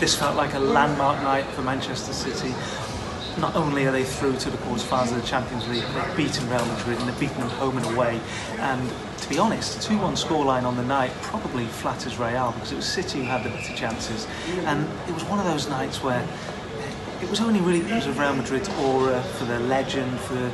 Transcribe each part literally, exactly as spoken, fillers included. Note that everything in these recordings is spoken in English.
this felt like a landmark night for Manchester City. Not only are they through to the quarterfinals of the Champions League, they've beaten Real Madrid and they've beaten them home and away. And to be honest, a two one scoreline on the night probably flatters Real, because it was City who had the better chances. And it was one of those nights where it was only really because of Real Madrid's aura, for their legend, for,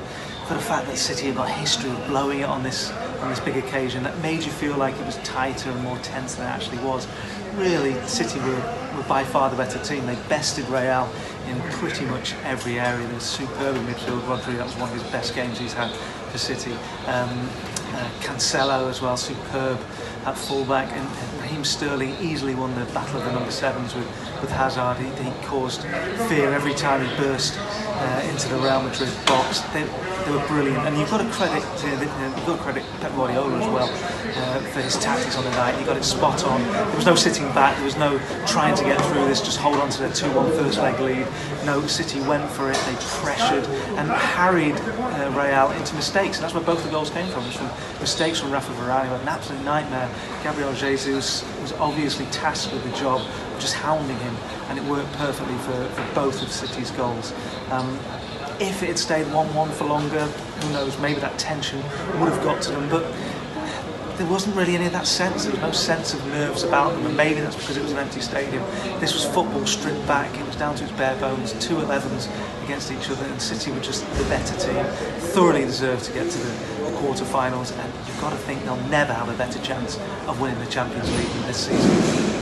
for the fact that City have got history of blowing it on this on this big occasion, that made you feel like it was tighter and more tense than it actually was. Really, City were, were by far the better team. They bested Real in pretty much every area. They were superb in midfield. Rodri, that was one of his best games he's had for City. Um, uh, Cancelo as well, superb at fullback, and, and Raheem Sterling easily won the battle of the number sevens with, with Hazard. He, he caused fear every time he burst uh, into the Real Madrid box. They, they were brilliant, and you've got to credit uh, you've got to credit Pep Guardiola as well uh, for his tactics on the night. He got it spot on. There was no sitting back. There was no trying to get through this. Just hold on to their two one first leg lead. No, City went for it. They pressured and harried uh, Real into mistakes, and that's where both the goals came from. It was from mistakes from Rafa Varane, who had an absolute nightmare. Gabriel Jesus was obviously tasked with the job of just hounding him, and it worked perfectly for, for both of City's goals. Um, if it had stayed one one for longer, who knows, maybe that tension would have got to them, but there wasn't really any of that sense. There was no sense of nerves about them, and maybe that's because it was an empty stadium. This was football stripped back. It was down to its bare bones, two elevens against each other, and City were just the better team, thoroughly deserved to get to the, the quarterfinals, and you've got to think they'll never have a better chance of winning the Champions League than this season.